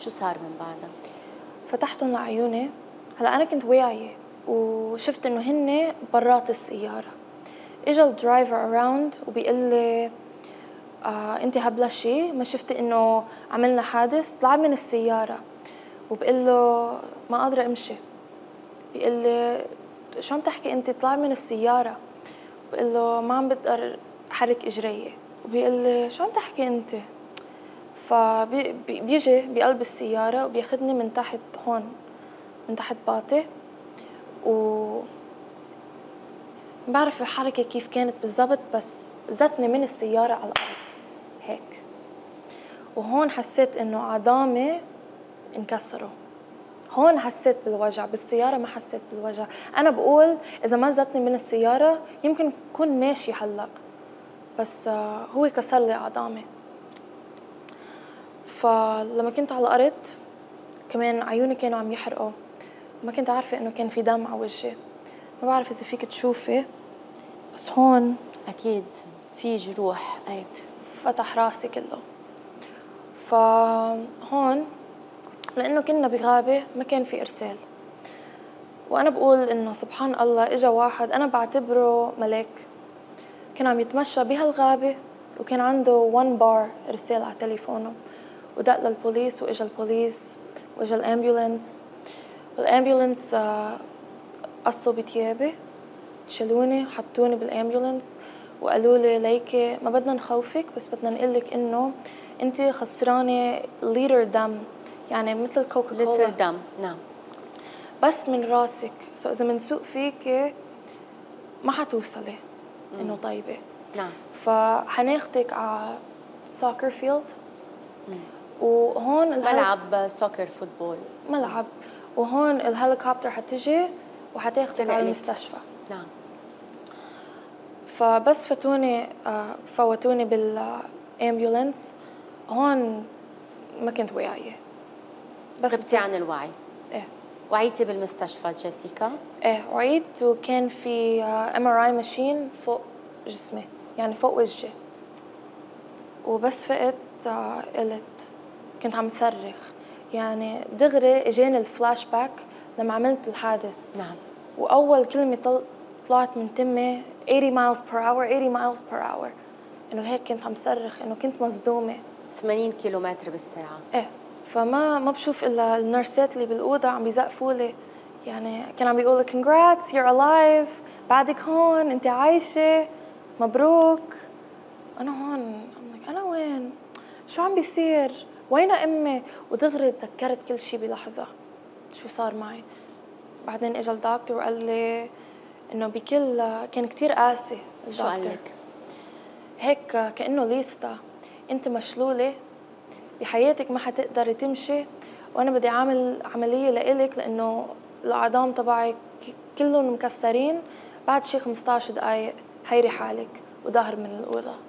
شو صار من بعدها؟ فتحتهم لعيوني. هلا انا كنت واعيه وشفت انه هن برات السياره. اجى الدرايفر اراوند وبيقول لي انت هبله شيء، ما شفتي انه عملنا حادث؟ طلع من السياره. وبقول له ما قادره امشي. بيقول لي شو عم تحكي انت، طلع من السياره. بقول له ما عم بقدر حرك اجريه. وبيقول لي شو عم تحكي انت؟ فبيجي بقلب السياره وبياخذني من تحت هون، من تحت باطي. و بعرف الحركه كيف كانت بالضبط، بس زتني من السياره على الارض هيك. وهون حسيت انه عظامي انكسروا، هون حسيت بالوجع. بالسياره ما حسيت بالوجع. انا بقول اذا ما زتني من السياره يمكن كون ماشي هلا، بس هو كسر لي عظامي. فلما كنت على الارض كمان عيوني كانوا عم يحرقوا، ما كنت عارفه انه كان في دم على وجهي. ما بعرف اذا فيك تشوفي، بس هون اكيد في جروح. اي فتح راسي كله. فهون لانه كنا بغابه ما كان في ارسال، وانا بقول انه سبحان الله اجى واحد انا بعتبره ملاك، كان عم يتمشى بهالغابه وكان عنده 1 بار ارسال على تليفونه، ودق للبوليس واجى البوليس واجى الامبولانس. الامبولانس قصوا بتيابي، شالوني، حطوني بالامبولانس وقالوا لي ليكي ما بدنا نخوفك، بس بدنا نقول لك انه انت خسرانه لتر دم، يعني مثل الكوكا كولا لتر دم. نعم بس من راسك، سو اذا منسوق فيكي ما حتوصلي انه طيبه. نعم فحناخدك على سوكر فيلد. وهون ملعب سوكر فوتبول ملعب، وهون الهليكوبتر حتجي وحتاخدك على المستشفى. نعم فبس فوتوني بالامبولانس. هون ما كنت واعيه، بس غبتي عن الوعي. ايه وعيتي بالمستشفى جيسيكا؟ ايه وعيت، وكان في MRI ماشين فوق جسمي، يعني فوق وجهي. وبس فقت قلت كنت عم صرخ، يعني دغري اجاني الفلاش باك لما عملت الحادث. نعم واول كلمه طلعت من تمي 80 miles per hour، انه هيك كنت عم صرخ، انه كنت مصدومه. 80 كيلومتر بالساعه. ايه فما بشوف الا النرسات اللي بالاوضه عم بيزقفوا لي، يعني كان عم بيقولوا كونجراتس يور الايف، بعدك هون، انت عايشه، مبروك. انا هون انا وين؟ شو عم بيصير؟ وين امي؟ ودغري تذكرت كل شيء بلحظه شو صار معي. بعدين اجى الدكتور وقال لي انه بكل كان كثير قاسي. شو قال لك؟ هيك كانه ليستا، انت مشلوله بحياتك ما حتقدري تمشي، وانا بدي اعمل عمليه لإلك لانه العظام تبعك كلهم مكسرين. بعد شي 15 دقائق حيري حالك. وظهر من الاوضه.